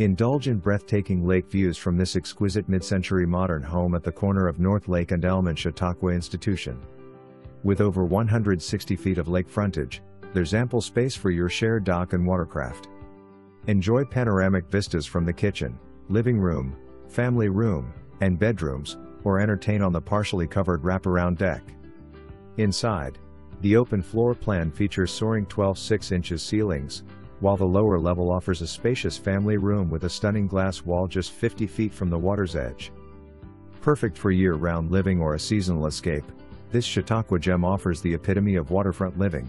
Indulge in breathtaking lake views from this exquisite mid-century modern home at the corner of North Lake and Elm in Chautauqua Institution. With over 160 feet of lake frontage, there's ample space for your shared dock and watercraft. Enjoy panoramic vistas from the kitchen, living room, family room, and bedrooms, or entertain on the partially covered wraparound deck. Inside, the open floor plan features soaring 12.6-inch ceilings, while the lower level offers a spacious family room with a stunning glass wall just 50 feet from the water's edge. Perfect for year-round living or a seasonal escape, this Chautauqua gem offers the epitome of waterfront living.